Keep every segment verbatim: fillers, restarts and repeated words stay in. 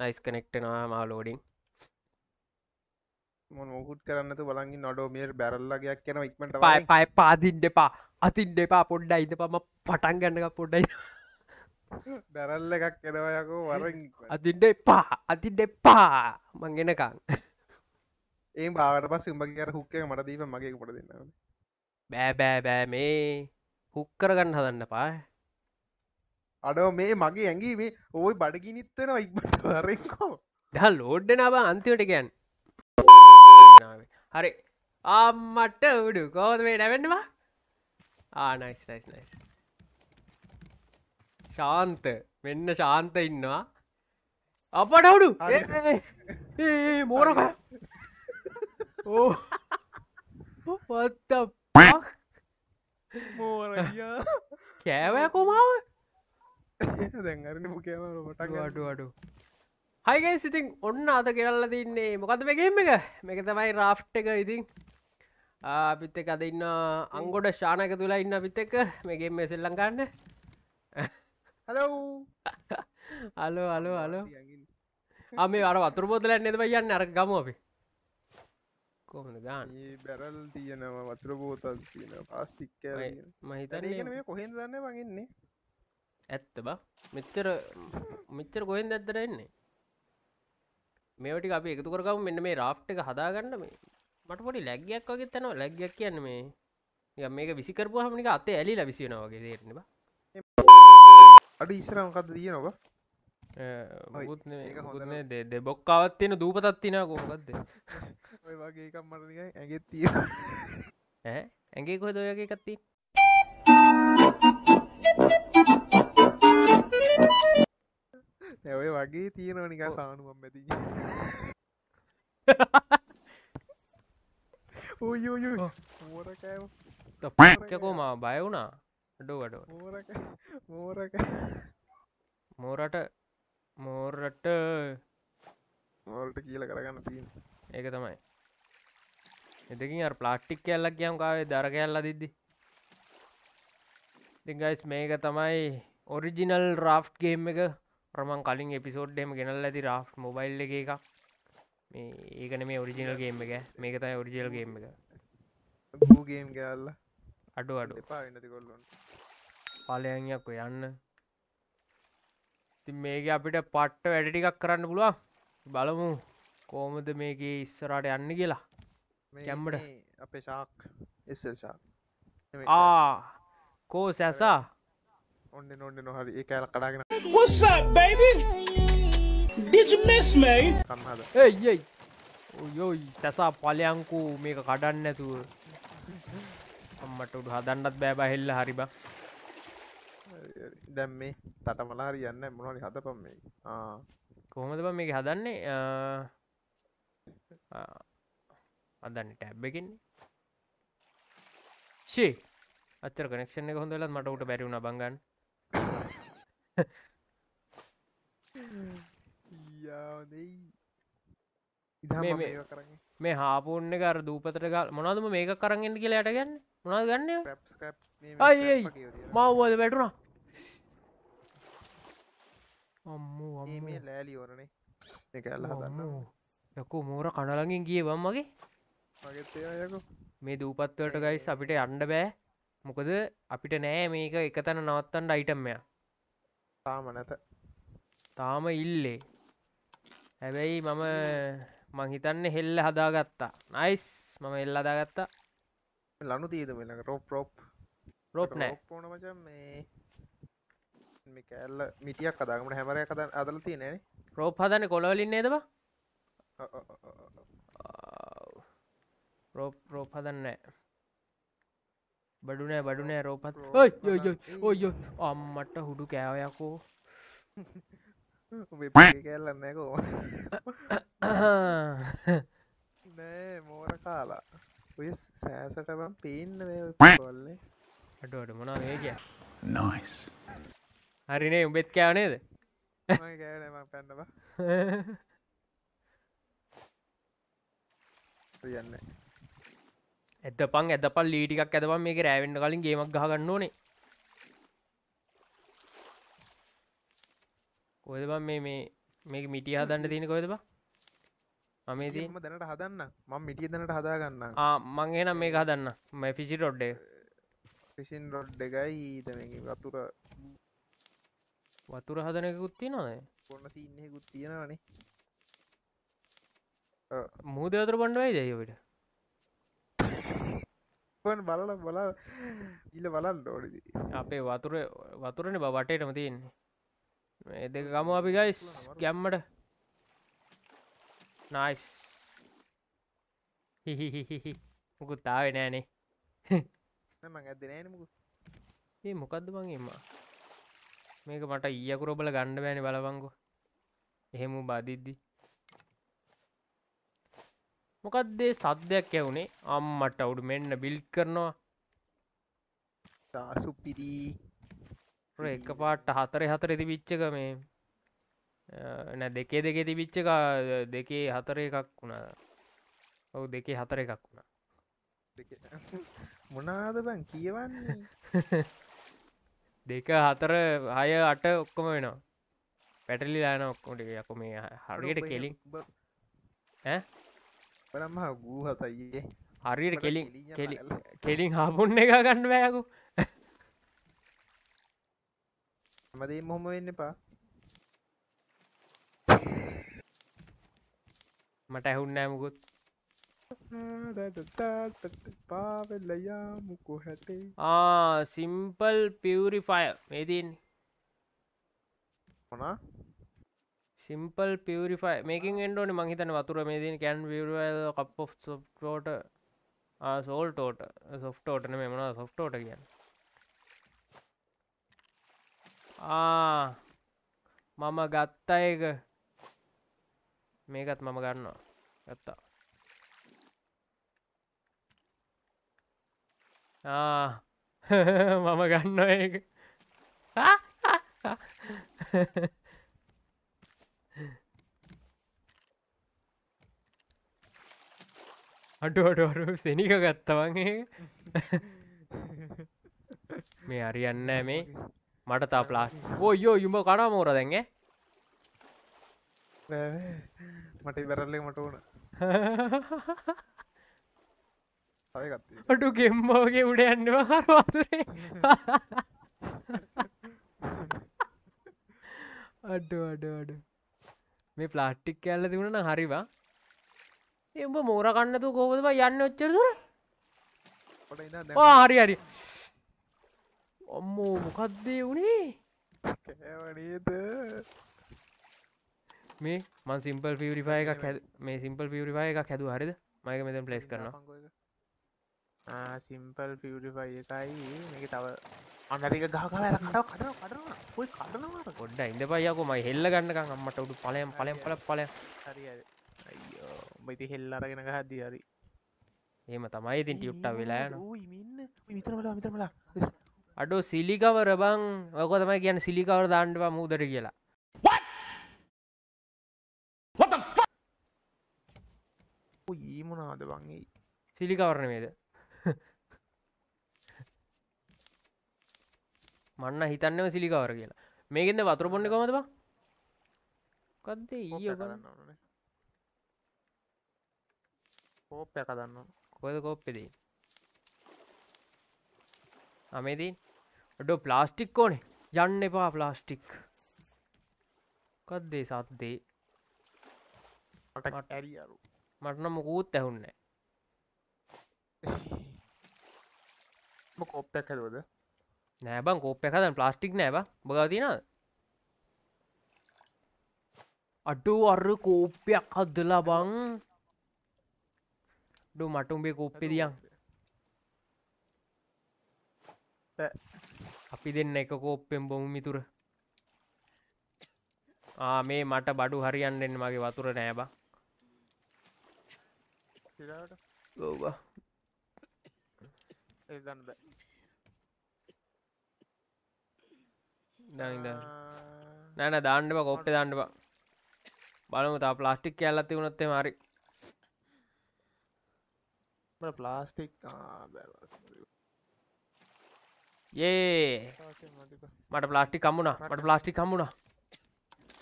Nice connected now. I'm loading. Mon mogut karanne to balangi nodomir barrel la gayak yana ikman ta pa pa pa din depa athin depa podda indepa ma patan ganna podda barrel ekak enawa yako warin ikman athin depa athin depa man enakan එහෙම බාවට පස්සේ උඹගේ අර hook එක මට දීපන් මගේ එක පොඩ දෙන්න ඕනේ. බෑ බෑ බෑ මේ හුක් කරගන්න හදන්න එපා. අඩෝ මේ මගේ ඇඟි මේ ඕයි බඩගිනිත් වෙනවා ඉක්මනට වරෙක්කෝ. දැන් ලෝඩ් වෙනවා බං අන්තිමට කියන්නේ. හරි. ආම්මට උඩු කොහොමද මේ නැවෙන්නේ බං? ආ නයිස් නයිස් නයිස්. ශාන්ත මෙන්න ශාන්ත ඉන්නවා. අපට උඩු. ඒ මෝරකෝ. Oh, what the fuck? Moraya. Kya ko mawa? Hi guys, I think onna ada kerala dinne. Mokada me game meka? Meka thamai raft eka ithin. Ah, pitte kada inna angoda shana eka thula inna pitte eka me game me sellan ganne. Hello. Hello, hello, hello. Ah, me ara wathuru bodala enneda bhai yanne ara gamu api. කොහොමද ගන්න? මේ barrel තියෙනවා වතුර බෝතල් තියෙනවා plastic කෑලි. මම හිතන්නේ ඒක නෙමෙයි කොහෙන්ද දන්නේ මං එන්නේ. ඇත්ත බා. මෙච්චර මෙච්චර කොහෙන්ද ඇද්දට එන්නේ? මේව ටික අපි එකතු කරගමු මෙන්න මේ රාෆ්ට් එක හදාගන්න මේ. මට පොඩි ලැග් එකක් වගේ තනවා. ලැග් එකක් කියන්නේ මේ නිකන් මේක විසි කරපුවාම නිකන් අතේ ඇලිලා විසි වෙනවා වගේ තේරෙන්නේ බා. අඩු ඉස්සරහ මොකද්ද තියෙනව බා? මුකුත් නෙමෙයි මුකුත් නෙමෙයි දෙබොක්කාවක් තියෙන දූපතක් තියෙනවා කොහොමදද ඔය වගේ එකක් මට නිකන් ඇඟෙත් තියෙනවා ඈ ඇඟේ කොහෙද ඔය වගේ එකක් තියෙන්නේ නෑ ඔය වගේ තියෙනවා නිකන් සානුවම් මැදින් ඔය යෝ යෝ මෝරකෑව තප්පකෝ මා බය වුණා අඩෝ අඩෝ මෝරක මෝරක මෝරට මෝරට මෝරට කියලා කරගන්න තියෙන්නේ. ඒක තමයි. එදකින් අර ප්ලාස්ටික් කෑල්ලක් ගියාම කාවේ දර කෑල්ල දිද්දි. ඉතින් guys මේක තමයි ඔරිජිනල් raft game එක. අර මං කලින් එපිසෝඩ් එකේම ගෙනල්ලා ඇති raft mobile එකේ එකක්. මේ ඒක නෙමෙයි ඔරිජිනල් game එක. මේක තමයි ඔරිජිනල් game එක. බෝ game කෑල්ල. අඩෝ අඩෝ. එපා වෙන්නද ඒගොල්ලොන්ට. පළයන් යකෝ යන්න. ඉතින් මේකේ අපිට පට්ට වැඩ ටිකක් කරන්න පුළුවන්. බලමු කොහොමද මේකේ ඉස්සරහට යන්නේ කියලා. කැම්මඩ අපේ ශාක් එස් එල් ශාක්. ආ කොස් ඇසා. ඔන්නේ ඔන්නේ නොහරි ඒක ඇල කඩාගෙන. What's up baby? Did you miss me? කම්හද. එයි එයි. ඔයෝයි ඇසා පලයන්කෝ මේක කඩන්න නැතුව. අම්මට උඩ හදන්නත් බෑ බා හෙල්ල හරි බා. දැන් මේ තටමලා හරියන්නේ මොනවා හරි හදපම් මේ. ආ කොහොමද බං මේක හදන්නේ? අ හදන්නේ ටැබ් එකකින්නේ. ෂී. අතර කනෙක්ෂන් එක හොඳ වෙලත් මට උට බැරි වුණා බං ගන්න. යා දෙයි. ඉතින් මම මේක කරන්නේ. මේ හාපෝන් එක අර දූපතට ගාලා මොනවද මම මේක කරන් එන්න කියලා යට ගන්නේ? මොනවද ගන්නේ? ස්ක්‍රැප් ස්ක්‍රැප් මේ මේ. අය අය. මාවද වැටුණා. අම්මෝ අම්මෝ මේ ලෑලි වරනේ මේක ඇල්ලා හදන්න යකෝ මෝර කන ළඟින් ගියේ වම් මගේ මගෙත් එනවා යකෝ මේ දූපත් වලට guys අපිට යන්න බෑ මොකද අපිට නෑ මේක එකතන නවත්තන්න අයිටම් එක තාම නැත තාම ඉල්ලේ හැබැයි මම මං හිතන්නේ හෙල්ල හදාගත්තා නයිස් මම හෙල්ල හදාගත්තා ලනු තියද මේ ළඟ රොප් රොප් රොප් නෑ රොප් ඕන මචං මේ මේ කැල්ල මිටික් හදාගමු හැමරයක් හදන්න අදලා තියෙන්නේ නේ රෝප් හදන්නේ කොළ වලින් නේද බා රෝප් රෝප් හදන්නේ බඩු නෑ බඩු නෑ රෝප් හද ඔයි ඔයි ඔයි ඔයි අම්මට හුඩු කෑව යකෝ ඔබේ පිටේ කැල්ල නෑ කො නෑ මෝර කාලා ඔය සෑසට මම පේන්න මේ ඔය කොල්ලේ අඩ අඩ මොනවා මේ කියන්නේ නයිස් හරිනේ උඹෙත් කෑව නේද මම කෑවේ නෑ මම පැන්න බා හරියන්නේ ඇදපන් ඇදපන් ලී ටිකක් ඇදපන් මේකේ රෑ වෙන්න කලින් ගේමක් ගහ ගන්න ඕනේ කොහෙද මම මේ මේ මේක මිටි හදන්න තියෙන කොහෙද බා? මම මේ තියෙන්නේ මම දැනට හදන්න. මම මිටි දැනට හදා ගන්නවා. ආ මං එහෙනම් මේක හදන්න. මේ ෆිෂින් රොඩ් එක. ෆිෂින් රොඩ් එකයි දැන් වතුර වතුර හදන එකකුත් තියෙනවද? පොන්න සීන් එකකුත් තියෙනවනේ. අ මූදේ වතුර බණ්ඩ වෙයිද අය ඔබට? කොන් බලලා බලලා ඉල්ල බලන්න ඕනේ. අපේ වතුර වතුරනේ බා වටේටම තියෙන්නේ. මේ දෙක ගමු අපි guys ගැම්මට. නයිස්. හි හි හි හි. මොකද තාවේ නෑනේ. මම ඇද්දේ නෑනේ මොකද. මේ මොකද්ද මං එම්මා. මේක මට ඊයකුර බල ගන්න බෑනේ බලවංගෝ. එහෙම බදිද්දි. මොකද්ද ඒ සද්දයක් ඇහුනේ? අම්මට උඩ මෙන්න බිල්ඩ් කරනවා. සාසුපිරි එක පාට හතරේ හතරේ තිබිච්ච එක මේ නෑ දෙකේ දෙකේ තිබිච්ච එක දෙකේ හතරේ එකක් වුණා. ඔව් දෙකේ හතරේ එකක් වුණා. මොනවාද බං කියවන්නේ? දෙක හතර හය අට ඔක්කොම වෙනවා. පැටලිලා යනවා ඔක්කොම ටික යකෝ මේ හරියට කෙලින් ඈ බලම්ම ගූ හතයි. හරියට කෙලින් කෙලින් කෙලින් හාපුන්න එක ගන්න බෑ යකෝ. මදේ මොහොම වෙන්න එපා. මට ඇහුන්නේ නැහැ මොකොත්. පාවෙලයා මුකෝ හැටේ. ආ සිම්පල් පියුරිෆයර් මේ දින්නේ. මොනා? සිම්පල් පියුරිෆයර් මේකෙන් එන්න ඕනේ මං හිතන්නේ වතුර මේ දින්නේ can purify cup of soft water. ආ salt water. soft water නෙමෙයි මොනවා soft water කියන්නේ. ආ මම ගත්ත එක මේකත් මම ගන්නවා ගත්තා. ආ මම ගන්නවා ඒක. අඩු අඩු අඩු සෙනික ගත්තා මං ඒක. මේ හරියන්නේ නැහැ මේ. මට තා ප්ලාස් ඔයෝ යුඹ කනවා මෝර දැන් ඈ මට ඉවරල්ල මට ඕන ආයෙ ගත්තා අඩු ගෙම්ම වගේ උඩ යන්න බහර වතුරේ අඩු අඩු අඩු මේ ප්ලාස්ටික් කෑල්ල තිබුණා නම් හරිවා ඒ උඹ මෝර කන්න තු කොහොමද බා යන්නේ ඔච්චර දුර ඔතන ඉඳන් ආ හරි හරි අම්මෝ මොකද්දේ උනේ කෑවනේද මේ මං සිම්පල් පියුරිෆයර් එකක් හැද මේ සිම්පල් පියුරිෆයර් එකක් හැදුවා හරියද මම ඒක මෙතන ප්ලේස් කරනවා ආ සිම්පල් පියුරිෆයර් එකයි මේක තව අනරික ගහ ගහ යලා කඩව කඩව කඩනවා කොයි කඩනවා පොඩ්ඩක් ඉඳපන් යකෝ මම හෙල්ල ගන්නකම් අම්මට උඩු පළයන් පළයන් පළයන් පළයන් හරි හරි අයියෝ උඹ ඉතින් හෙල්ල අරගෙන ගහද්දී හරි එහෙම තමයි ඉතින් ටියුට්ටා වෙලා යනවා ඌ ඉමින්න ඌ විතර බලව විතර බලව අඩු සිලිකවර බං ඔක තමයි කියන්නේ සිලිකවර දාන්න බා මූදට කියලා what what the fuck ඔය මොනවාද බං ඒ සිලිකවර නෙමෙයිද මන්න හිතන්නේම සිලිකවර කියලා මේකෙන්ද වතුර බොන්නේ කොහමද බං මොකද්ද ඊයෝ ගන්න ඕනේ කෝප් එක ගන්න ඕන කොහෙද කෝප්පේ දෙන්නේ අමෙදී ඔඩෝ ප්ලාස්ටික් ඕනේ යන්න එපා ප්ලාස්ටික් මොකද්ද ඒ සද්දේ මට ඇරියරු මට නම් මොකුත් ඇහුන්නේ නැහැ මොක කෝප් එකක් හදුවද නෑ බං කෝප් එකක් හදන්න ප්ලාස්ටික් නෑ බං ඔබ ගාව තියනවද අඩෝ අර කෝප් එකක් හදලා බං ඩෝ මට උඹේ කෝප්පේ දියන් අපි දෙන්න එක කෝප්පෙන් බොමු මිතුර ආ මේ මට බඩු හරියන්න එන්නේ මගේ වතුර නෑ බා ඊළඟට ඔව් බා ඒ ගන්න බෑ නෑ නෑ නෑ නෑ දාන්න බා කෝප්පේ දාන්න බා බලමු තා ප්ලාස්ටික් කෑල්ලක් තිබුණොත් එහෙම හරි මම ප්ලාස්ටික් ආ බෑ ये मट प्लास्टिक कम होना मट प्लास्टिक कम होना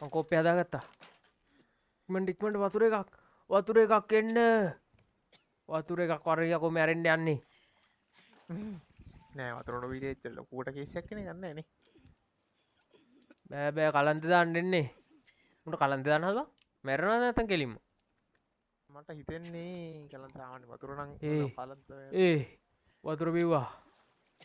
हमको प्यादा करता Ikman, Waturegak, Waturegak in Waturegak Koreago Marindani. Now, I don't know what a second and any. Bebe Kalandan, didn't he? What Kalandan? Marana and Kilim. Mata Hitani, Kalandan, Waturan, eh, Waturubiwa,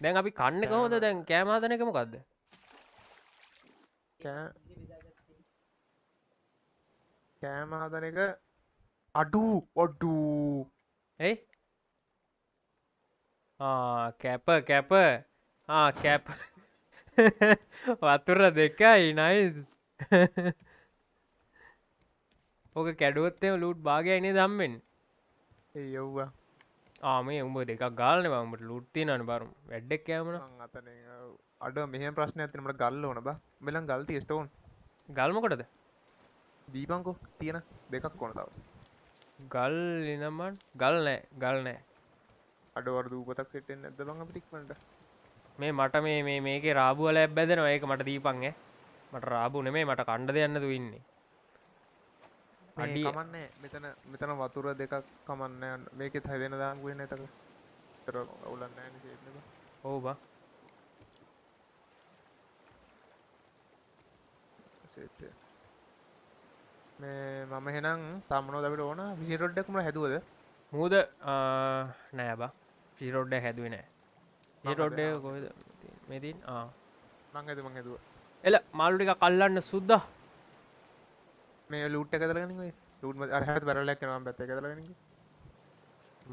Then I be can't go other than Cama than I come got there. Cam other nigga Adu or do eh? Ah, Kappa, Kappa. Ah, Kappa. Watura dekai, nice. Okay, Cadote loot bag any dummin. Hey, over. Ah, me, um, they got galvan, but loot thin and barm. Red deck camera. Adam, me and Prasnat number Galonaba. Melangalti stone. Galmogada. Deepango, Tina, Becca Conda. Gull in a man, Gullne, Gullne. Adore do what a sit in at the long of the picnic. May Mata may make a rabu a lab better than I come at the pange. But rabu may matacanda the end of the wind. Adi Kamane, Mitana Vatura, they come and make it higher than the wind at the Roland. Over. මම එහෙනම් සම්මනෝ අපිට ඕන feel road එකක් මොන හැදුවද? මොකද නෑ බා. Feel road එක හැදුවේ නෑ. ෆීල් රෝඩ් එක කොහෙද මේ තියෙන්නේ? ආ. මං හදුවා මං හදුවා. එල මාළු ටිකක් අල්ලන්න සුද්දා. මේ ලූට් එක ඇදලා ගනින් ඔය. ලූට් මත අර හැට බැරල් එකක් කරනවා මම පැත්තට ඇදලා ගනින්.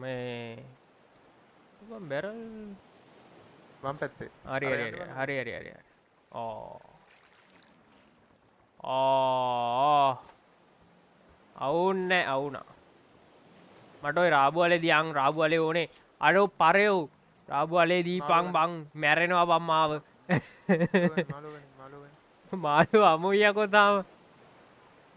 මේ මම බැරල් මම පැත්තේ. හරි හරි හරි හරි හරි. ආ. ආ. අවුන්න අවුනා මට ඔය රාබු වලේ දියන් රාබු වලේ ඕනේ අරෝ පරයෝ රාබු වලේ දීපන් බං මැරෙනවා බම් මාව මාළු අමුයියකෝ තාම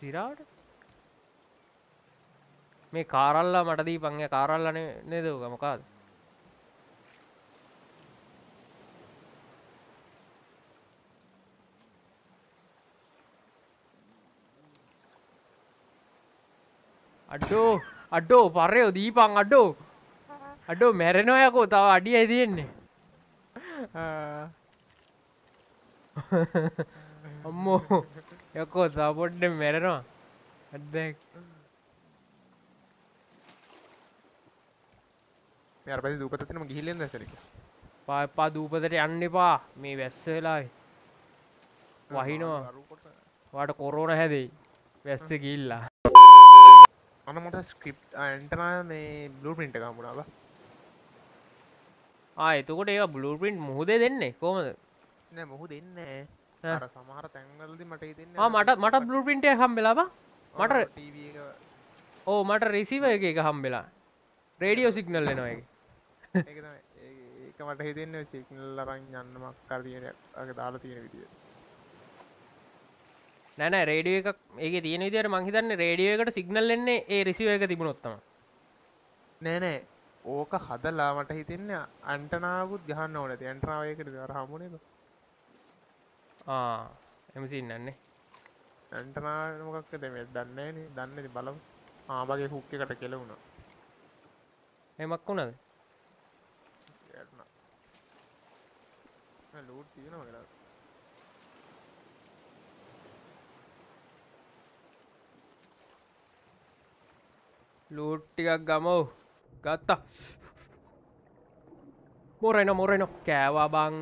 See out? Make Carala, Matadi, Panga, Carala, Nedu, Gamakad. Addo, Addo, Pareo, Deepang, Addo, Addo, Marinoaco, Adi, I didn't. Mo, Yako, about the Marino. At the Parpa Dupatam Gillian, the Seric. Papa Dupatri Andipa, me Vesela Wahino, what a corona heavy, Vestigilla. I have a script and a blueprint. I have a blueprint. I have a blueprint. I have a T V. Oh, I have a receiver. Radio signal. I have a radio signal. No, no, radio එක ඒකේ තියෙන විදියට මං හිතන්නේ radio එකට signal එන්නේ ඒ receiver එක තිබුණොත් තමයි. නෑ නෑ ඕක හදලා මට හිතෙන්නේ ඇන්ටනාවකුත් ගහන්න ඕනේ. ඒ ඇන්ටනාව ඒකද අර හම්බුනේද? ආ එමු සින්නන්නේ. ඇන්ටනාව මොකක්ද මේ දන්නේ නෑනේ. දන්නේ නැති බලමු. ආ වගේ හුක් එකට කෙලුණා. එමක් වුණාද? ඇන්ටනා. ලෝඩ් තියෙනවා කියලා. Loottiak gamo. Gatta. Moreno, Moreno. Kewa bang.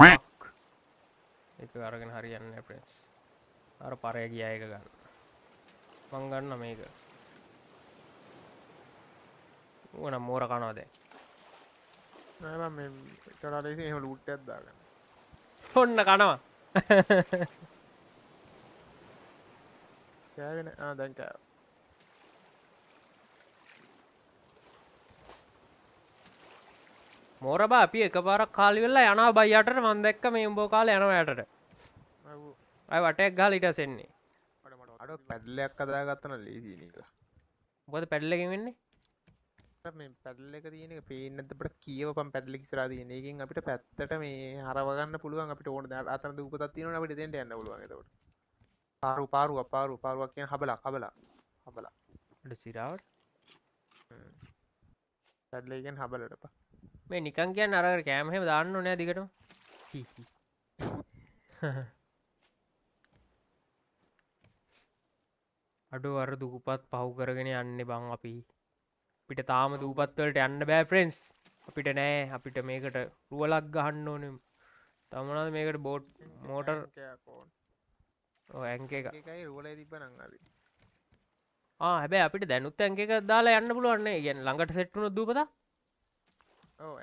Fuck. Itu aragan harian ya, friends. Aru pare giya eka ganna. Manga ganna meka. Una mora kanawada. නෑ මම මේ ඉතරාට ඉතින් එහෙම ලූට් එකක් දාගන්න. ඔන්න කනවා. කෑගෙන ආ දැන් කෑවා. මෝර බා අපි එකපාරක් කාලි වෙලා යනවා බයි යටට මම දැක්ක මේ උඹෝ කාලේ යනවා යටට. ආව. ආයි වටයක් ගහලා ඊට ඇසෙන්නේ. අර පැඩලයක් හදාගත්තා නම් ලීදී නේද? මොකද පැඩලකින් වෙන්නේ? මේ පැඩල් එක තියෙන එක පේන්නේ නැද්ද අපිට කියවපම් පැඩල් ඉස්සරහා තියෙන එකෙන් අපිට පැත්තට මේ හරව ගන්න පුළුවන් අපිට ඕන දැන් අතන දූපතක් තියෙනවනේ අපිට දෙන්න යන්න පුළුවන් එතකොට පාරු පාරුව පාරු පාරුවක් කියන හබලා හබලා හබලා අපිට සිරාවට පැඩල් එකෙන් හබලට පා මේ නිකන් කියන්නේ අර අර කැම හැම දාන්න ඕනේ දිගටම අඩෝ අර දූපත් පහු කරගෙන යන්නේ බං අපි අපිට තාම දූපත් වලට යන්න බෑ ෆ්‍රෙන්ඩ්ස් අපිට නෑ අපිට මේකට රුවලක් ගහන්න ඕනේ තව මොනවද මේකට බෝට් මෝටර් ඔය ඇන්ක් එක ඒකයි රුවලේ තිබ්බනම් අපි ආ හැබැයි අපිට දැනුත් ඇන්ක් එක දාලා යන්න පුළුවන් නේ يعني ළඟට සෙට් වුණොත් දූපත ඔව්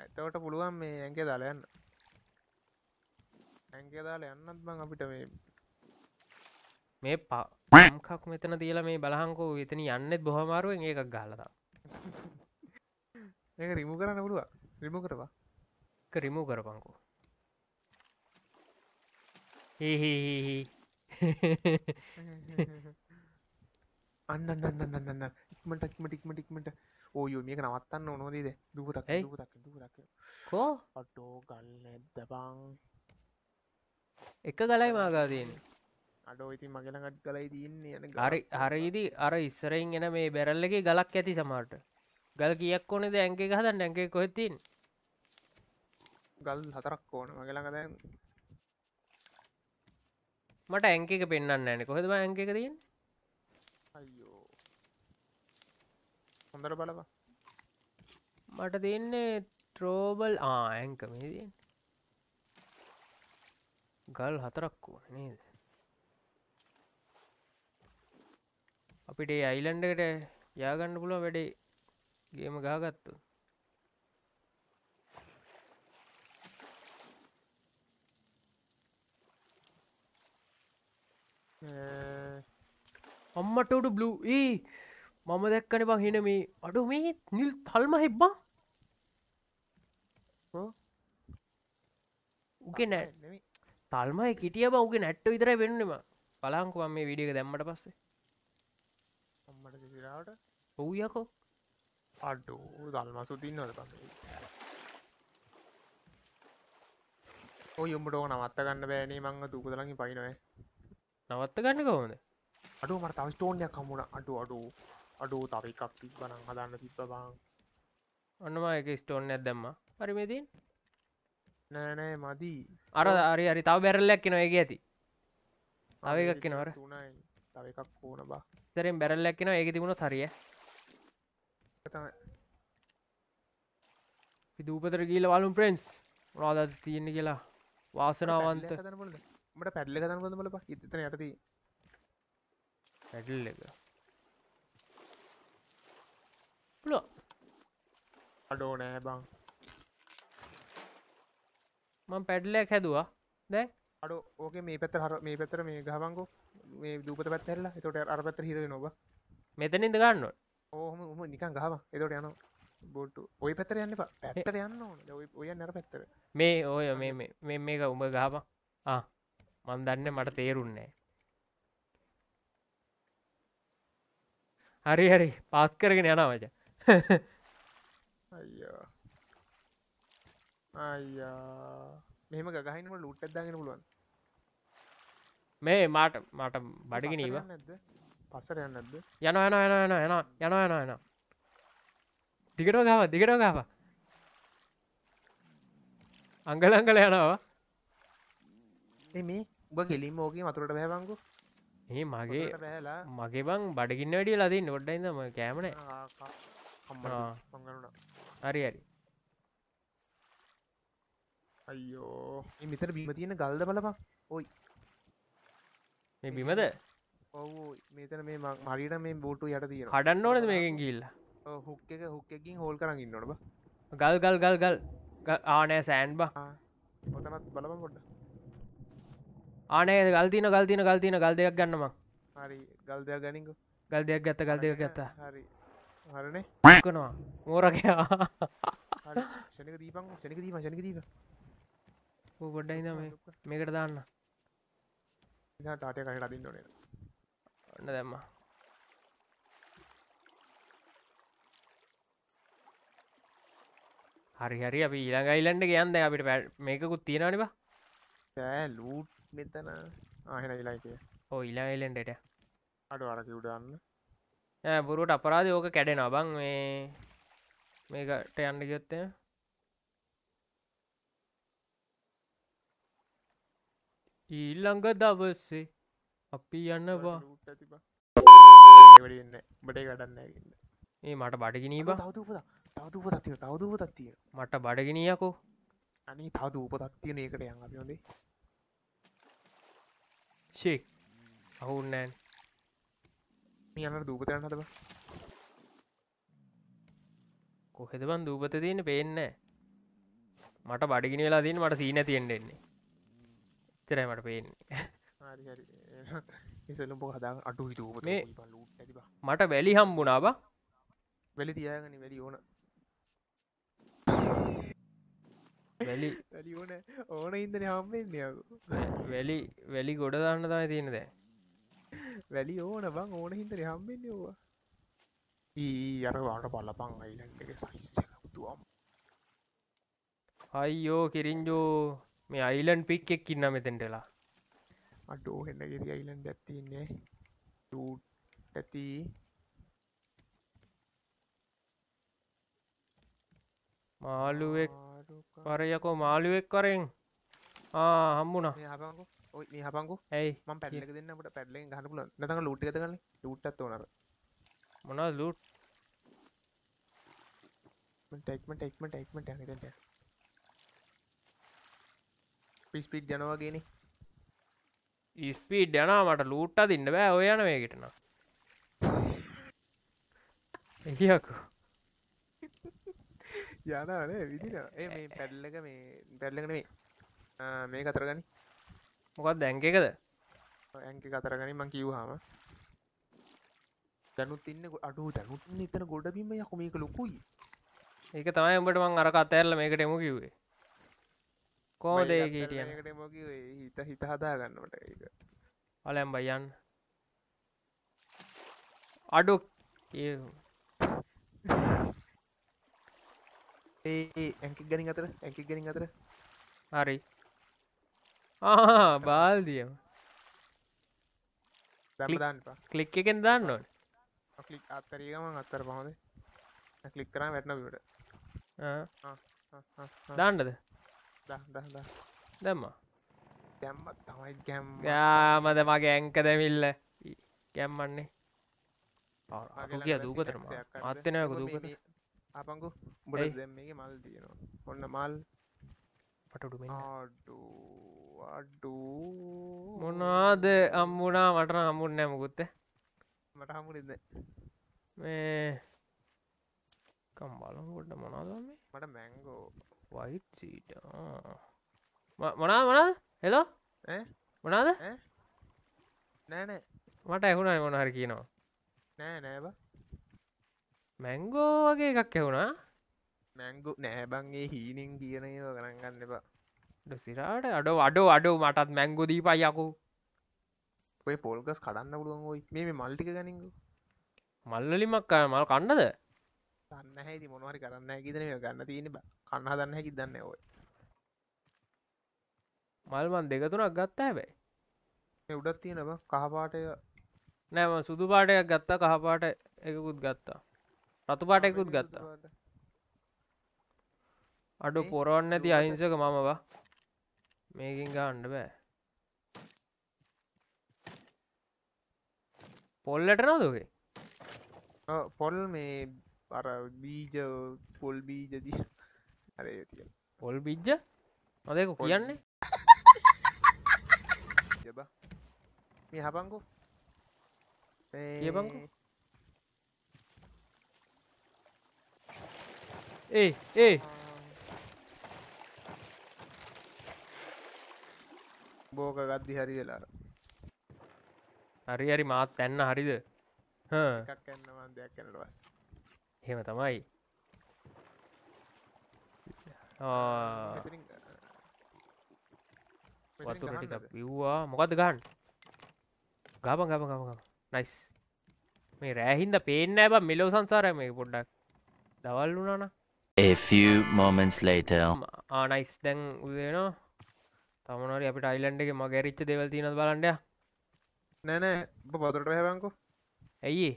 එතකොට පුළුවන් මේ ඇන්ක් එක දාලා යන්න ඇන්ක් එක දාලා යන්නත් බං අපිට මේ මේ පම්කක් මෙතන තියලා මේ බලහන්කෝ එතන යන්නෙත් බොහොම අමාරුවෙන් ඒකක් ගහලා තමයි ඒක රිමූව් කරන්න පුළුවා රිමූව් කරපන් ඒක රිමූව් කරපන්කෝ හී හී හී අන්න අන්න අන්න අන්න ඉක්මනට ඉක්මනට ඉක්මනට ඉක්මනට ඕයෝ මේක නවත්තන්න ඕන නේද දුපතක් දුපතක් දුපතක් කො අඩෝ ගල් නැද්ද බං එක ගලයි මාගා තියෙන්නේ අඩෝ ඉතින් මගේ ළඟ අඩ් ගලයි තියෙන්නේ අනේ හරි හරිදී අර ඉස්සරහින් එන මේ බැරල් එකේ ගලක් ඇති සමහරට ගල් කීයක් ඕනේද ඇන්ක් එක හදන්න ඇන්ක් එක කොහෙද තියෙන්නේ ගල් හතරක් ඕන මගේ ළඟ දැන් මට ඇන්ක් එක පෙන්වන්න නැන්නේ කොහෙද බං ඇන්ක් එක තියෙන්නේ අයියෝ හොඳට බලපන් මට තියෙන්නේ ට්‍රෝබල් ආ ඇන්ක් මේ තියෙන්නේ ගල් හතරක් ඕන නේද අපිට ඒ අයිලන්ඩ් එකට යා ගන්න පුළුවන් වැඩේ ගේම ගහගත්තු අම්මට උඩු බ්ලූ ඊ මම දැක්කනේ බං හින මේ අඩෝ මේ නිල් තල්ම හෙබ්බා ඔව් උගේ නෑ තල්මයි කිටිය බං උගේ නැට්ට විතරයි වෙන්නේ මම බලහන්කෝ මම මේ වීඩියෝ එක දැම්මට පස්සේ අම්මට දිවිරාවට ඔව් යකෝ අඩෝ දල්මසුත් ඉන්නවද පස්සේ ඔය උඹට ඕක නවත්ත ගන්න බෑනේ මං අත උකද ළඟින් පයින් ඔය නවත්ත ගන්න කොහොමද අඩෝ මට තව ස්ටෝන් එකක් හම්බුණා අඩෝ අඩෝ අඩෝ තව එකක් තිබ්බා නම් හදන්න තිබ්බා බං ඔන්න මම ඒකේ ස්ටෝන් එකක් දැම්මා හරි මේ තියෙන්නේ නෑ නෑ මදි අර හරි හරි තව බැරල් එකක් එනවා ඒකේ ඇති තව එකක් එනවා අර තුනයි තව එකක් ඕන බා ඉතරෙන් බැරල් එකක් එනවා ඒකේ තිබුණොත් හරිය දූපතර ගීල වලුම් ප්‍රෙන්ස් රාදත් තියෙන කියලා වාසනාවන්ත මට පැඩල් එක ගන්න බලන්න බලපන් ඉතින් යට තියෙන පැඩල් එක බලන්න අඩෝ නෑ බං මම පැඩල් එකක් හැදුවා දැන් අඩෝ ඕකේ මේ පැත්තට හර මේ පැත්තට මේ ගහවන්කෝ මේ දූපත පැත්ත හැරිලා එතකොට අර පැත්තට හිර වෙනවා බා මෙතනින්ද ගන්න ඕන ඕහම උම නිකන් ගහව. එතකොට යනවා බෝට් ඔය පැත්තට යන්න එපා. පැත්තට යන්න ඕන. ඔය ඔය යන්න අර පැත්තට. මේ ඔය මේ මේ මේක උඹ ගහපන්. ආ මන් දන්නේ මට තේරුන්නේ නැහැ. හරි හරි පාස් කරගෙන යනවා මචං. අයියා. අයියා. මෙහෙම ගගහින්න මොන ලූට් එකක් දාගෙන පුළුවන්. මේ මට මට බඩගිනි ඉව. පස්සට යන්න නැද්ද? යනවා යනවා යනවා යනවා යනවා යනවා යනවා යනවා. දිගටම ගහව දිගටම ගහව. අංගල අංගල යනවා. එමේ ඔබ ගෙලින්ම ඕකේ වතුරට බහවංගෝ. මේ මගේ මගේ බං බඩගින්න වැඩිලා තින්නේ පොඩ්ඩක් ඉඳන් මම කෑම නැහැ හරි හරි අයියෝ මේ මෙතන බිම තියෙන ගල්ද බලපන් ඔයි මේ බිමද ඔව් ඔයි මෙතන මේ මම හරියට මේ බෝටු යට තියෙනවා කඩන්න ඕනද මේකෙන් ගිහිල්ලා ඔව් හුක් එක හුක් එකකින් හෝල් කරන් ඉන්න ඕන බා ගල් ගල් ගල් ගල් ආ නෑ සෑන්ඩ් බා ඔතනත් බලපන් පොඩ්ඩක් ආනේ ගල් දින ගල් දින ගල් දින ගල් දෙකක් ගන්න මං හරි ගල් දෙකක් ගනින්කෝ ගල් දෙකක් ගත්තා ගල් දෙකක් ගත්තා හරි හරනේ මොකනවා මෝරගේ හරි ශනික දීපන් ශනික දීපන් ශනික දීපන් ඕ පොඩ්ඩක් ඉඳන් මේ මේකට දාන්න ඉතින් තාටිය කහට අදින්න ඕනේ ඔන්න දැම්මා හරි හරි අපි ඊළඟ අයිලන්ඩ් එක යන්න දැන් අපිට මේකකුත් තියෙනවනේ බා ඈ ලූට් මෙතන ආහෙන ඉලයිකේ ඔව් ඉලා අයිලන්ඩ් එකට අඩෝ අර කිව්ව දාන්න ඈ බොරුවට අපරාධය ඕක කැඩෙනවා බං මේ මේකට යන්න ගියොත් එහෙම ඊළඟ දවසේ අපි යනවා ලූට් ඇති බං ඒ වෙලෙ ඉන්නේ උඹට ඒක වැඩක් නැහැ කින්ද මේ මට බඩගිනී බං තව දූපතක් තව දූපතක් තියෙනවා තව දූපතක් තියෙනවා මට බඩගිනියකෝ අනේ තව දූපතක් තියෙන එකට යන් අපි හොඳේ Shake. Oh, man. Me and her do better another. Go ahead, one do better than pain. Mata Badiginilla didn't want to see anything. Then I'm at pain. Is a lump of a do do me. Mata Valley Hambunaba Valley the Yang and Valley owner. Valley only in the Hambin. Valley, Valley good than the idea there. Valley own among only in the Hambin. E. Yarabata Palapang Island, I to um. Ayo Kirinjo, my island pick a kidnamitendella. A do in the island that in a two at the Maluek. Parayako Maluik Karing. Ah, Hamuna. Oh, Nihabango. Hey, Mum Paddling didn't put a paddling. Nothing loot together. Loot at owner. Mona loot. Take me, take me, take me, take me. Please speed Janova Guinea. He speed Dana, but a loot at the end of the way. I make it now. Yako. Yeah, no, we did. Hey, me, peddling me, peddling me. Ah, me, Kataragani. What the Anki Gather? Anki Kataragani monkey, you hammer. Danutin, I do that. Wouldn't it go to be my comic lukui? Take a time, but among Arakatel, make a demogi. Call the Gideon, make a demogi, hit a hit a hadagan. Alambayan Aduk you. Hey, and keep getting other, and keep getting other. Hurry. Ah, Baldium. Click kick and done. Click after you after one. I click crime at no good. Ah, ah, ah, ah. Dunder. Dunder. Dama. Dama, Dama, Dama, Dama, Dama, Dama, Dama, Dama, Dama, Dama, Apango, but hey. Them make a mal, you know. On a mal, what do you mean? Ah, do what do Muna de Amuna, Matra Hamun Namute Matamu is there. Come along with the Monazami, but a mango white seed. Monazama, hello? Eh? Monazama? Eh? Nana, what I want to hear. Nana, never. Mango වගේ එකක් ඇහුණා mango නෑ බං ඒ හීනෙන් කියන ඒවා ගණන් ගන්න එපා ඩ සිරාට අඩෝ අඩෝ අඩෝ මටත් mango දීපයි යකෝ ඔය පොල්ගස් කඩන්න පුළුවන් ඔයි මේ මේ මල් ටික ගනින්කෝ මල් වලින්මක් මල් කන්නද ගන්න නැහැ ඉතින් මොනවා හරි කරන්න නැහැ කීදනේ මේවා ගන්න තියෙන්නේ බා කන්න හදන්න නැහැ කිව්ද නැහැ ඔය මල් මන් දෙක තුනක් ගත්තා හැබැයි මේ උඩක් තියෙනවා බං කහ පාට නෑ මම සුදු පාට එකක් ගත්තා කහ පාට එකකුත් ගත්තා රතු පාට එකකුත් ගත්තා. අඩෝ පොරවන්න නැති අහිංසක මම බා. මේකෙන් ගන්න බෑ. पोल लेटर ना दोगे? हाँ पोल में अरे बीज पोल बीज जी अरे ये पोल बीज ना देखो किया ने जब ये हाँ बंगो ये बंगो ए ए बोक गद्दी हरी है लारा हरी हरी मात तैनना हरी दे हाँ कक्कैनना मात देख कैनल वास हे मत माई आह वाटो कटी का युवा मुकाद गान गाबं गाबं गाबं गाबं नाइस मेरे रहिंदा पेन ना बा मिलो संसार है मेरे पुट्टा दवाल लूना ना A few moments later. Ah, nice. Then उधर ना, तमोनारी अपने आइलैंड के मगेरी इच्छे देवल तीन अदबाल अंडे। नहीं नहीं, वो पत्रों पे है बैंको। ऐये।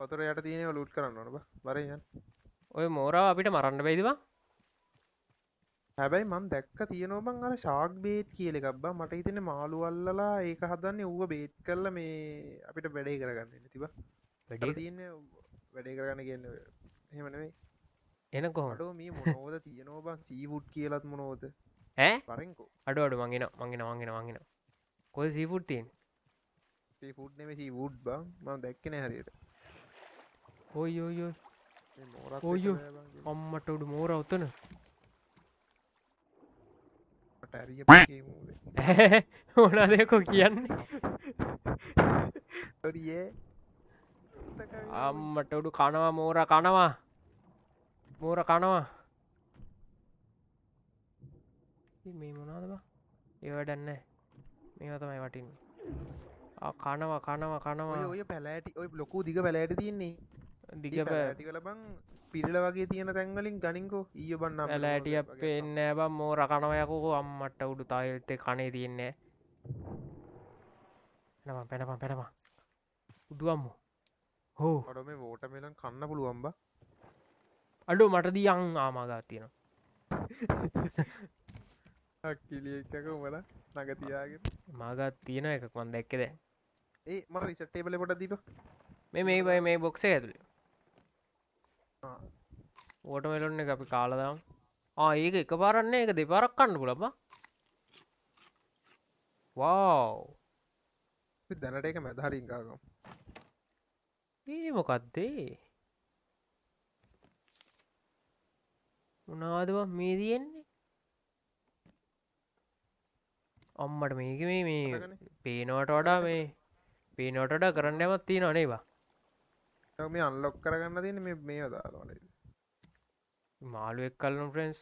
पत्रों यार तीने वो लूट कराना ना बा, बारे यार। ओए मोरा अभी तो मारने भाई दिवा। है भाई माम देख का तीनों बंगाले शाक बेट किए लेगा बा, मटे इतने मालू अल्लला एक हाथाने उगा बेट करला मैं अभी तो बैठे कर එන කොහොමද? අඩෝ මේ මොනෝද තියනෝ බං සීෆුඩ් කියලාත් මොනෝද? ඈ? වරෙන්කෝ. අඩෝ අඩෝ මං එනවා මං එනවා මං එනවා මං එනවා. කොහෙද සීෆුඩ් තියෙන්නේ? සීෆුඩ් නෙමෙයි සීවුඩ් බං මම දැක්කේ නෑ හරියට. ඔයි ඔයි ඔයි. මේ මෝරා තියෙනවා. අම්මට උඩ මෝරා උතන. මට හරියට කේ මෝරේ. මොනවාද කො කියන්නේ? හරියේ. අම්මට උඩ කනවා මෝරා කනවා. मोरा कानवा ये मैं मना दबा ये वाला डन है मैं वाला तो मैं वाटी नहीं आ कानवा कानवा कानवा ओये ओये पहले ऐटी ओये लोगों दिखा पहले ऐटी थी नहीं दिखा पहले ऐटी वाला बंग पीरला वाकी थी ना तंगलिंग गनिंग को ये बन्ना पहले ऐटी अब पे ने बा मोरा कानवा या को हम मट्टा उड़ता है ते खाने थी ने ना पैना पैना पैना उड़वा मो हो और मैं वाटरमेलन खाना पुलवाम बा अड़ो मटर दी यंग आम आगा आती है ना अकेले क्या को बोला नागती आगे मागा तीन है क्या कौन देख के दे ए मर इस टेबल पे पड़ा दी तो मैं मैं भाई मैं बॉक्स है तुले हाँ वाटरमेलन ने कभी काला था हम आ ये के कबार ने एक दीपार कंड बोला बा वाव फिर धनाटे का मैं धारी इंगा को ये मुकादे उन्हाद बा मेरी है नहीं अम्मड़ में कि मैं मैं पेनोट वाड़ा मैं पेनोट वाड़ा करने में तीन आने बा तो मैं अनलॉक करा करना थी ना मैं मैं बता रहा हूँ मालू एक कल ना फ्रेंड्स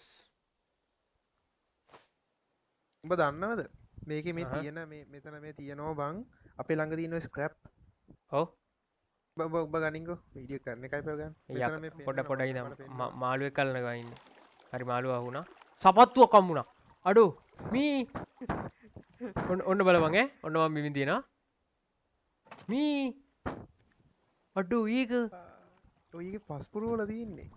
बताना मत मैं कि मैं तीन ना मैं मैं तो ना मैं तीन हो बांग अपने लंग तीनों स्क्रैप हो बग बग बगानिंग को वीडियो करने का ही प्रोग्राम यार पढ़ा पढ़ा ही ना मालूम कल लगा ही नहीं हरी मालूम आऊँ ना सापात तू कम ना अड़ो मी उन उन बाल बंगे उन बाल बीमी दी ना मी अड़ो ये का तो ये के पासपोर्ट वाला दी नहीं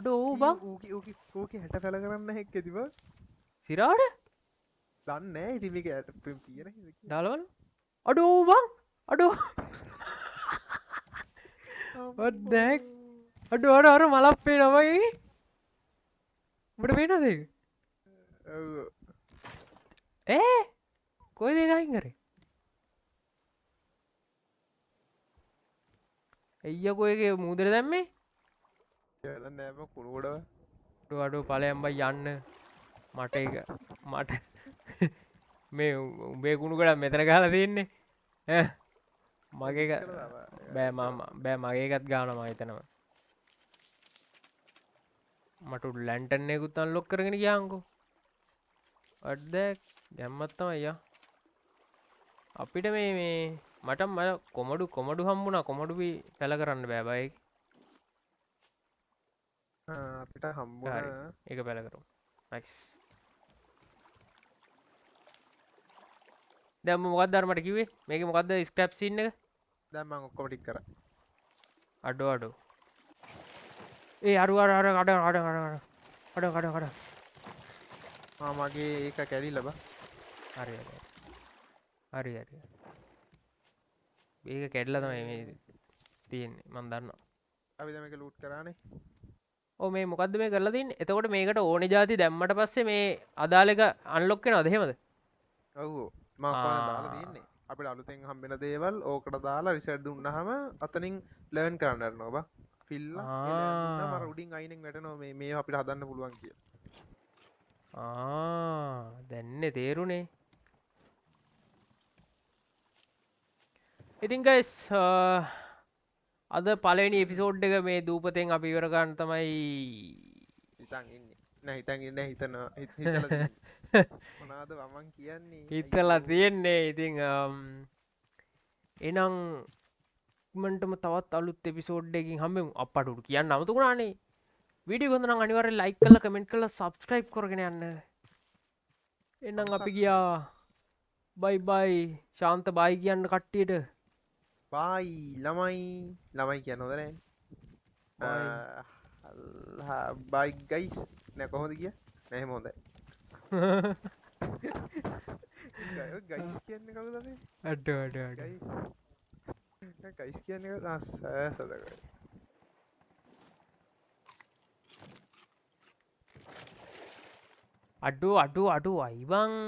अड़ो ओ बाग ओके ओके ओके हटा फैला करना है क्या दिवा सिराड़ दान नहीं दिवी के हटा पिम्पी है ना दालवाल अड़ो ओ बाग अड़ो और देख अड़ो अड़ो अड़ो माला पेन हो गई बड़े पेन है देख ए कोई देखा ही करे ये कोई के मुंह दे रहा है मैं यार नहीं मैं कुलगुड़ा अड़ो अड़ो पाले हम भाई यान माटे का माटे मैं बेकुलगुड़ा मैं तेरे कहाँ लगी इन्हें මගේක බෑ මම බෑ මගේකත් ගානවා මම හිතනවා මට උඩ ලැන්ටර්න් එකකුත් අන්ලොක් කරගෙන ගියාන්කෝ අඩක් දැම්මත් තමයි අයියා අපිට මේ මේ මට මල කොමඩු කොමඩු හම්බුණා කොමඩු වි පැල කරන්න බෑ බයි අපිට හම්බුණා ඒක පැල කරමු නයිස් දැන් මොකක්ද අර මට කිව්වේ මේකේ මොකක්ද ස්ක්‍රැප් සීන් එක දැන් මම ඔක්කොම ටික් කරා අඩෝ අඩෝ ඒ අර අර අර අඩ අඩ අඩ අඩ අඩ අඩ මම මගේ ඒක කැඩිලා බා හරි හරි හරි හරි මේක කැඩලා තමයි මේ තියෙන්නේ මම දන්නවා. අපි දැන් මේක ලූට් කරානේ. ඔව් මේ මොකද්ද මේ කරලා තින්නේ? එතකොට මේකට ඕනේ જાති දැම්මට පස්සේ මේ අදාළ එක අන්ලොක් වෙනවද එහෙමද? ඔව් මම කොහොමද දාලා තින්නේ? අපිට අලුතෙන් හම්බෙන දේවල් ඕකට දාලා රිසර්ච් දුන්නාම අතනින් ලර්න් කරන්න යනවා බා. ෆිල්ලා එනවා මම උඩින් අයිනෙන් වැටෙනවා මේ මේ අපිට හදන්න පුළුවන් කියලා. ආ දැන්නේ තේරුනේ. ඉතින් guys අද පළවෙනි එපිසෝඩ් එක මේ දූපතෙන් අපි ඉවර ගන්න තමයි හිතන් ඉන්නේ. නෑ හිතන් ඉන්නේ හිතන හිතලා මොනවාද මම කියන්නේ හිතලා තියන්නේ. ඉතින් එහෙනම් ඉක්මනටම තවත් අලුත් එපිසෝඩ් එකකින් හම්බෙමු. අප්පටුට කියන්න අමතක වුණානේ. වීඩියෝ එක නම් අනිවාර්යෙන් ලයික් කරලා කමෙන්ට් කරලා subscribe කරගෙන යන්න. එහෙනම් අපි ගියා. බයි බයි ශාන්ත බයි කියන්න කට්ටියට බයි ළමයි ළමයි කියන්න හොඳ නෑ බයි ගයිස් නෑ කොහොමද කිය නෑ එහෙම හොඳයි ගයිස් කියන්නේ කවුද අපි අඩ අඩ අඩ ගයිස් කියන්නේ ආස සදකයි අඩ අඩ අඩ අයිබං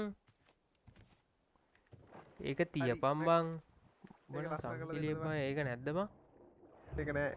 ඒක තියපම් බං ඒක නැද්ද බං ඒක නෑ